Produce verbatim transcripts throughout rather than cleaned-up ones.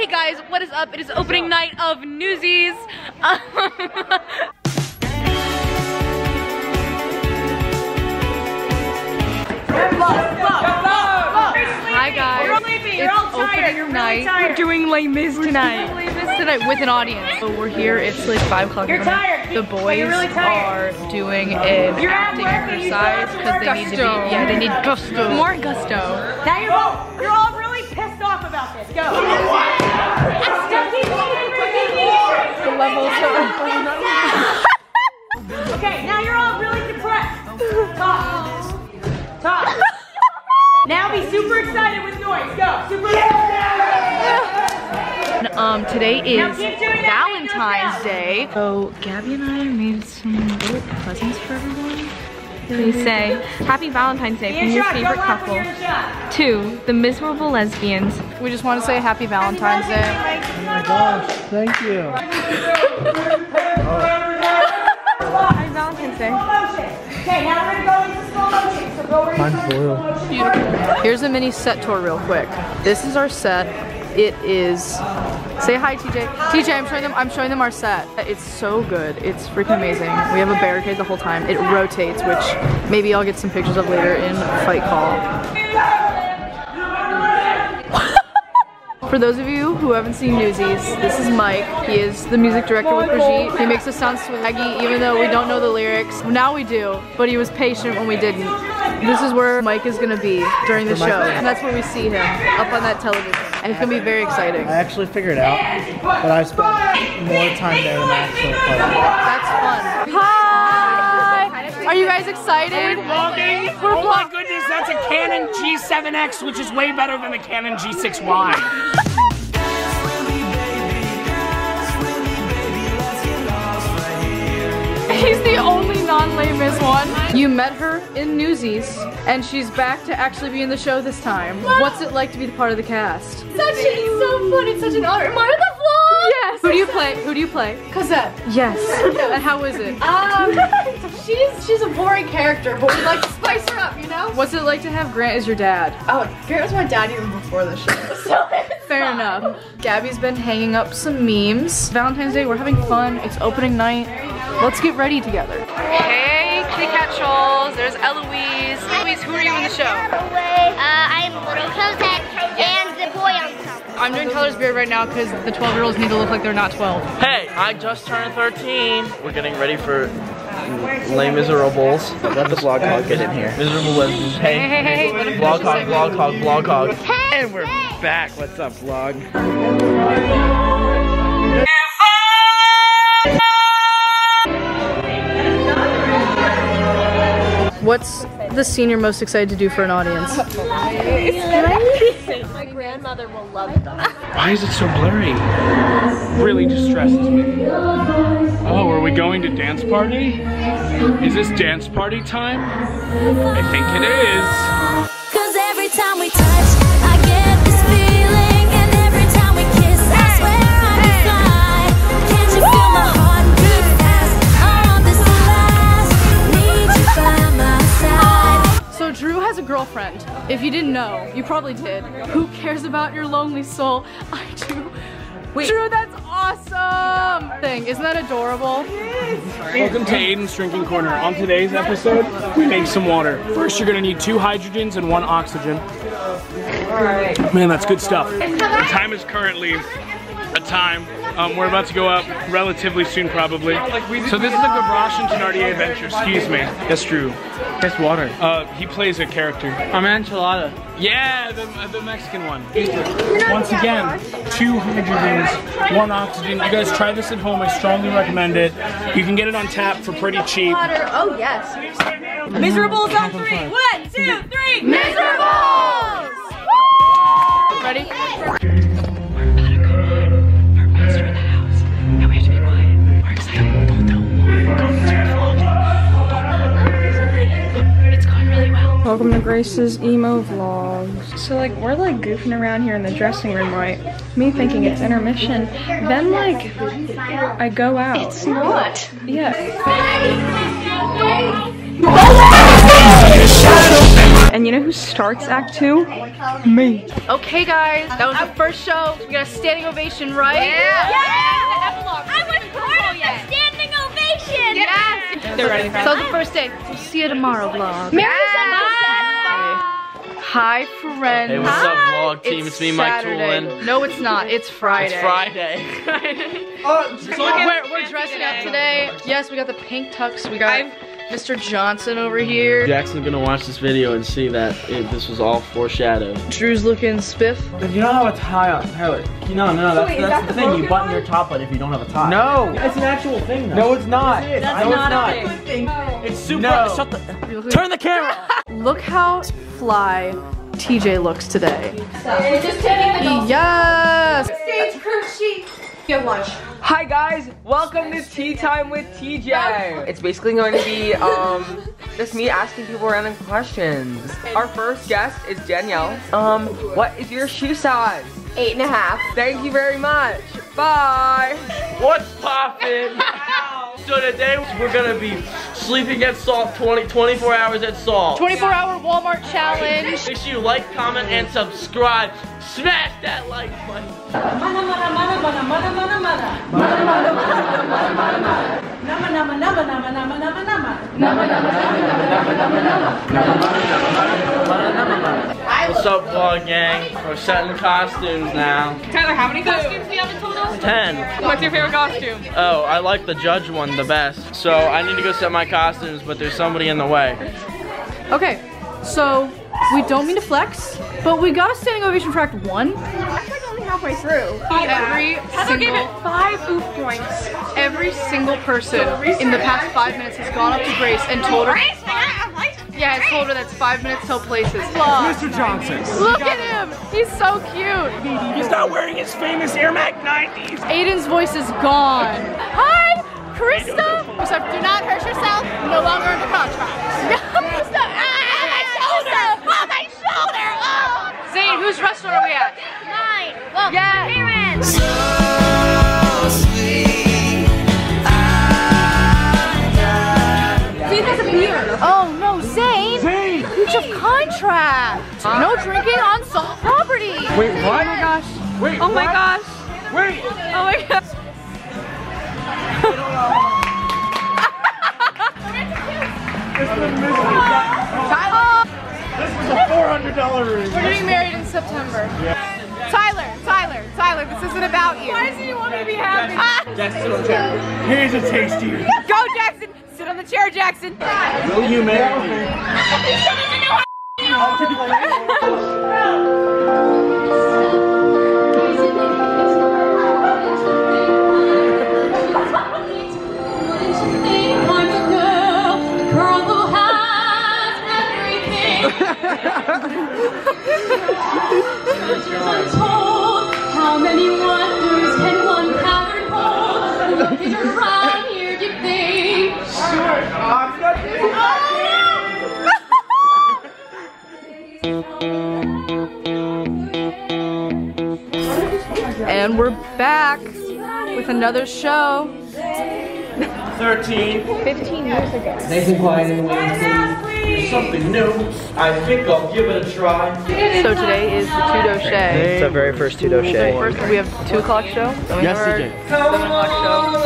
Hey guys, what is up? It is opening night of Newsies. Um, Hi guys, you're all sleeping. You're all tired. You're really tired. We're doing Les Mis tonight. We're doing Les Mis tonight with an audience. So we're here. It's like five o'clock. You're tired. The boys are doing an acting exercise because they need to be. Yeah, they need gusto. More gusto. Now you're all you're all really pissed off about this. Go. The levels are. Okay, now you're all really depressed. Talk. Talk. Now be super excited with noise. Go. Super yeah. excited. Um, today is Valentine's Day. So Gabby and I made some little presents for everyone. We say, happy Valentine's Day from your favorite couple to the miserable lesbians. We just want to say happy Valentine's Day. Oh my gosh, thank you. Happy Valentine's Day. Okay, now we're going to slow motion, so go ready. Beautiful. Here's a mini set tour real quick. This is our set. It is, say hi T J. T J, I'm showing them, I'm showing them our set. It's so good, it's freaking amazing. We have a barricade the whole time. It rotates, which maybe I'll get some pictures of later in Fight Call. For those of you who haven't seen Newsies, this is Mike. He is the music director with Brigitte. He makes us sound swaggy even though we don't know the lyrics. Now we do, but he was patient when we didn't. This is where Mike is gonna be during the show. And that's where we see him, up on that television. And it's gonna be very exciting. I actually figured out that I spent more time there than I actually played. That's fun. Hi! Are you guys excited? We're vlogging. Oh my goodness, that's a Canon G seven X, which is way better than the Canon G six Y. He's the only non-Les Mis one. You met her in Newsies, and she's back to actually be in the show this time. Wow. What's it like to be the part of the cast? Such a, it's so fun, it's such an honor. Am I on the vlog? Yes. Who do you play? Who do you play? Cosette. Yes. And how is it? Um, she's she's a boring character, but we like to spice her up, you know? What's it like to have Grant as your dad? Oh, Grant was my dad even before the show. So fair enough. Gabby's been hanging up some memes. Valentine's Day, we're having fun. It's opening night. Let's get ready together. Hey, kitty cat trolls. There's Eloise. Eloise, who are you in the show? Uh, I'm Little Cosette and the boy on top. I'm doing Taylor's beard right now because the twelve year olds need to look like they're not twelve. Hey, I just turned thirteen. We're getting ready for Les Miserables. Let the vlog hog get in here. Miserable lesbians. Hey, hey, hey, hey. Vlog hog, vlog hog, vlog hog. Hey, and we're hey. back. What's up, vlog? What's the scene you're most excited to do for an audience? My grandmother will love it. Why is it so blurry? It really distresses me. Oh, are we going to dance party? Is this dance party time? I think it is. Cause every time we touch, I get this feeling. And every time we kiss, I swear I'm inside. Can't you feel my heart? So Drew has a girlfriend. If you didn't know, you probably did. Who cares about your lonely soul? I do. Wait. Drew, that's awesome! Thing, isn't that adorable? Welcome to Aiden's Drinking Corner. On today's episode, we make some water. First, you're gonna need two hydrogens and one oxygen. Man, that's good stuff. The time is currently a time. Um, we're about to go up relatively soon, probably. So this is a Gavroche and Thénardier adventure. Excuse me. That's Drew. That's water. Uh, he plays a character. I'm enchilada. Yeah, the, the Mexican one. Once again, two hydrogens, one oxygen. You guys try this at home. I strongly recommend it. You can get it on tap for pretty cheap. Oh yes. Miserables on three. One, two, three. Miserables! Woo! Ready? Welcome to Grace's emo vlogs. So like we're like goofing around here in the dressing room, right? Me thinking it's intermission. Then like I go out. It's not. Yeah. And you know who starts act two? Me. Okay guys, that was the first show. We got a standing ovation, right? Yeah! Yeah! And the epilogue. I was part of the standing ovation! Yes! They're ready. So the first day. We'll see you tomorrow, vlog. Mary said bye! Hi friends. Hey, what's up vlog team? It's me, Mike Toolin. No it's not, it's Friday. It's Friday. Oh, so we're, we're dressing up today. Yes, we got the pink tux, we got Mister Johnson over here. Jackson's gonna watch this video and see that it, this was all foreshadowed. Drew's looking spiff. If you don't have a tie on, Tyler. No, no, that's, Wait, that's that the, the thing. You button one? your top button if you don't have a tie. No. It's an actual thing, though. No, it's not. It that's no, not it's a not. thing. No. It's super. No. Shut the. Turn the camera. Look how fly T J looks today. We're just taking the yes. Stage crew sheet. Get lunch. Hi guys, welcome to Tea Time with T J. It's basically going to be um just me asking people random questions. Our first guest is Danielle. Um, what is your shoe size? Eight and a half. Thank you very much. Bye. What's poppin'? So today we're gonna be sleeping at Salt twenty, twenty-four hours at Salt. twenty-four hour Walmart challenge. Make sure you like, comment, and subscribe. Smash that like button. Mana mana mana mana mana mana mana. Mana mana mana mana mana mana. Nama nama nama nama nama nama nama. Nama nama nama nama nama nama nama. What's up, vlog gang? We're setting costumes now. Tyler, how many costumes do you have in total? ten. What's your favorite costume? Oh, I like the judge one the best. So I need to go set my costumes, but there's somebody in the way. Okay, so. We don't mean to flex, but we got a standing ovation for act one. I'm like only halfway through. Yeah. Every Heather single, gave it five oof points. Every single person in the past five minutes has gone up to Grace and told her. Grace, yeah, has told her that's five minutes till places. Love. Mister Johnson. Look at him. He's so cute. He's not wearing his famous Air Max nineties. Aiden's voice is gone. Hi, Krista. So do not hurt yourself. No longer under contract. Whose restaurant are we at? Mine. Well, yeah. Parents. So sweet. Zane has a beer. Oh no, Zane. Zane. Breach of contract. Uh, no drinking on Salt property. Wait, what? Oh my gosh. Wait. Oh my what? gosh. Wait. Oh my gosh. This is a four hundred dollar room. We're getting married in September. Yeah. Tyler, Tyler, Tyler, this isn't about you. Why does he want me to be happy? Jackson, Jackson sit on the chair. Here's a tasty. Go, Jackson. Sit on the chair, Jackson. Will you marry me? Untold, how many wonders can one pattern hold? Looking around here, do you think? Sure, I'm not doing that. And we're back with another show. Thirteen. Fifteen years ago. Nice and quiet in the wind. Something new. I think I'll give it a try. So today is the two-do shay. It's the very first two-do shay. First, we have two o'clock show. So yes, we do. Seven o'clock show.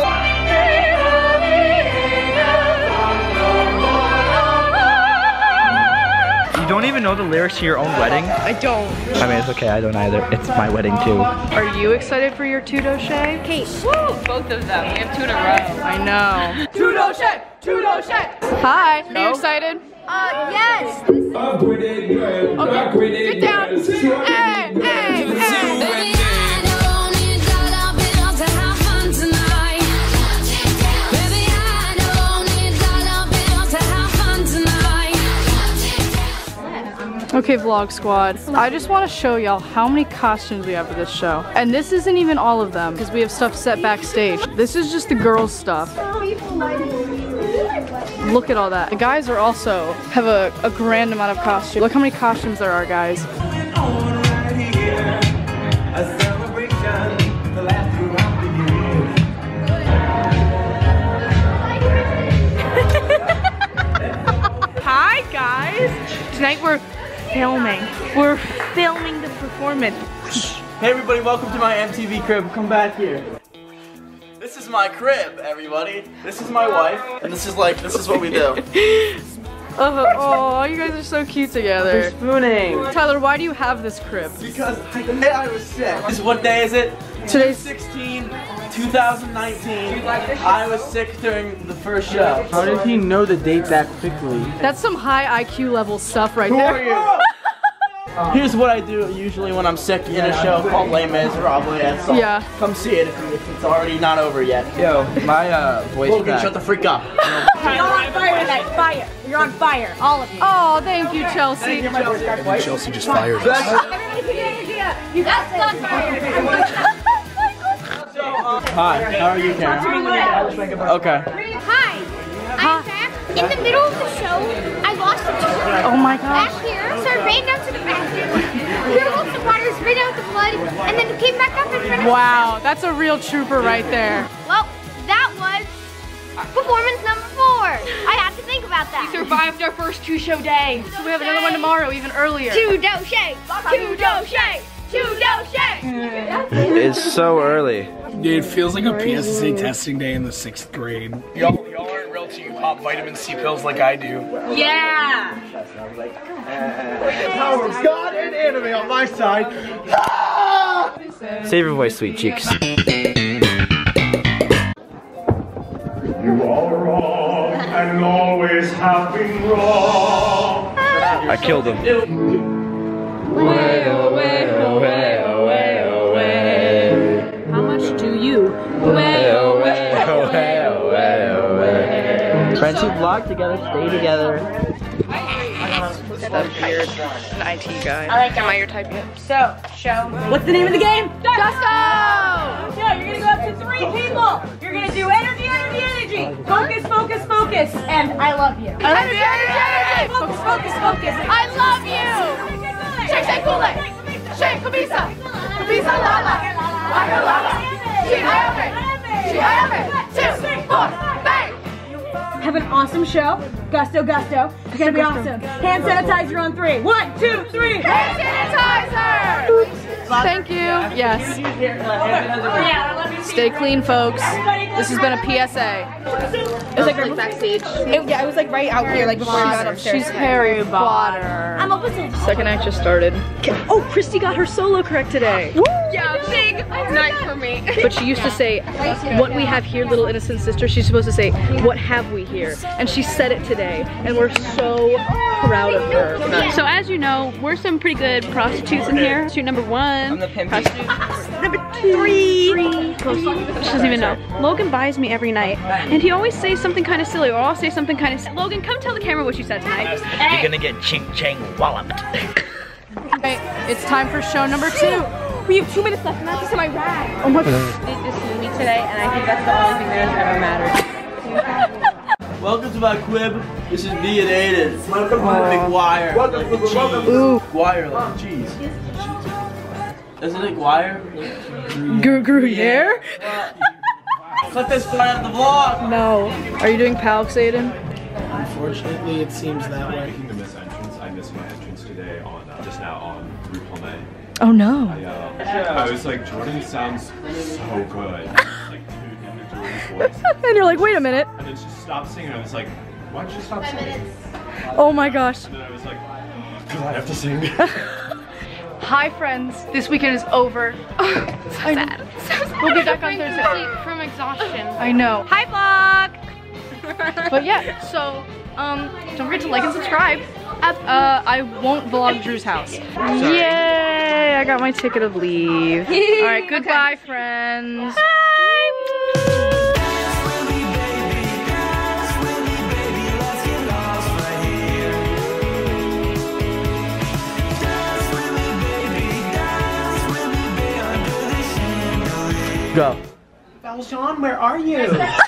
You don't even know the lyrics to your own wedding? I don't. I mean, it's okay. I don't either. It's my wedding too. Are you excited for your two-do shay? Kate. Woo! Both of them. We have two in a row. I know. Two-do shay. Two-do shay. Hi. Are you excited? Uh, yes! Okay, get down! Hey, hey, hey! Okay, vlog squad, I just want to show y'all how many costumes we have for this show. And this isn't even all of them, because we have stuff set backstage. This is just the girls' stuff. Look at all that. The guys are also have a, a grand amount of costumes. Look how many costumes there are, guys. Hi guys! Tonight we're filming. We're filming the performance. Hey everybody, welcome to my M T V crib. Come back here. This is my crib, everybody. This is my wife, and this is like, this is what we do. Oh, you guys are so cute together. Spooning. Tyler, why do you have this crib? Because the day I was sick. This, what day is it? Today's sixteen, two thousand nineteen. I was sick during the first show. How did he know the date that quickly? That's some high I Q level stuff right there. Who are you? Here's what I do usually when I'm sick in a show called Les Misérables. So yeah. Come see it if it's already not over yet. Yo, my uh, voice Logan, back. Shut the freak up. You're on fire tonight, fire. You're on fire, all of you. Oh, thank you, Chelsea. Thank you, my voice back. Chelsea. Chelsea just fired us. That's not fire. Hi, how are you, Karen? Okay. Hi, I'm back. In the middle of the show, I lost a tooth. Oh my gosh. Back here, so I ran down to the bathroom, filled up the water, spit out the blood, and then came back up in front of the Wow, that's a real trooper right there. Well, that was performance number four. I had to think about that. We survived our first two-show day. So we have another one tomorrow, even earlier. Two-do-shay! Two-do-shay! Two-do-shay! It's so early. Dude, it feels like a P S S A testing day in the sixth grade. Y'all y'all aren't real till you pop vitamin C pills like I do. Yeah! The power of God and anime on my side. Ah! Save your voice, sweet cheeks. You are wrong and always have been wrong. I killed him. Way away, away, away, away. How much do you? Way away, away, away, away. Friends who vlog together, stay together. That weird an I T guy. I like, am I your type yet? So, show. What's the name of the game? Gusto! Yo, you're gonna go up to three people. You're gonna do energy, energy, energy. Focus, focus, focus. And I love you. Energy, energy, energy. Focus, focus, focus. I love you. Shake, shake, cool it. Shake, kubisa. Kubisa, lala. Lala, lala. She, I am it. She, I am it. Two, four, bang. Have an awesome show. Gusto, gusto. It's gonna be awesome. Hand sanitizer on three. One, two, three. Hand sanitizer! Thank you. Yes. Stay clean, folks. This has been a P S A. It was like, like backstage. It, yeah, it was like right out here, like before we got upstairs. She's Harry Potter. I'm opposite. Second act just started. Oh, Christy got her solo correct today. Woo! Yeah, big night for me. But she used to say, "What we have here, little innocent sister." She's supposed to say, "What have we here?" And she said it today, and we're so proud of her. So as you know, we're some pretty good prostitutes in here. She's number one. I'm the pimp. Number three. three. She doesn't even know. Logan buys me every night, and he always says something kind of silly, or I'll say something kind of silly. Logan, come tell the camera what you said tonight. You're gonna get ching-chang walloped. Okay, it's time for show number two. We have two minutes left, and that's just my ride. Oh my god. They just knew me today, and I think that's the only thing that has ever mattered. Welcome to my crib. This is me and Aiden. Welcome to my big wire. Welcome to the cheese. Wire like cheese. Isn't it wire? Gruyere? Cut this part out of the vlog! No. Are you doing Palx, Aiden? Unfortunately, it seems that way. Making the miss entrance. I missed my entrance today on, uh, just now on RuPaul. Oh no. I, uh, I was like, Jordan sounds so good. Like, dude, and Jordan's voice. And you're like, wait a minute. And then she stopped singing. I was like, why'd she stop singing? Oh my gosh. And then I was like, because I have to sing. Hi friends, this weekend is over. Oh, so sad. So sad. We'll be back on Thursday. From exhaustion. I know. Hi vlog! But yeah, so um, don't forget to like and subscribe. Uh, I won't vlog Drew's house. Sorry. Yay! I got my ticket of leave. Alright, goodbye okay. friends. Bye. Go. Valjean, where are you?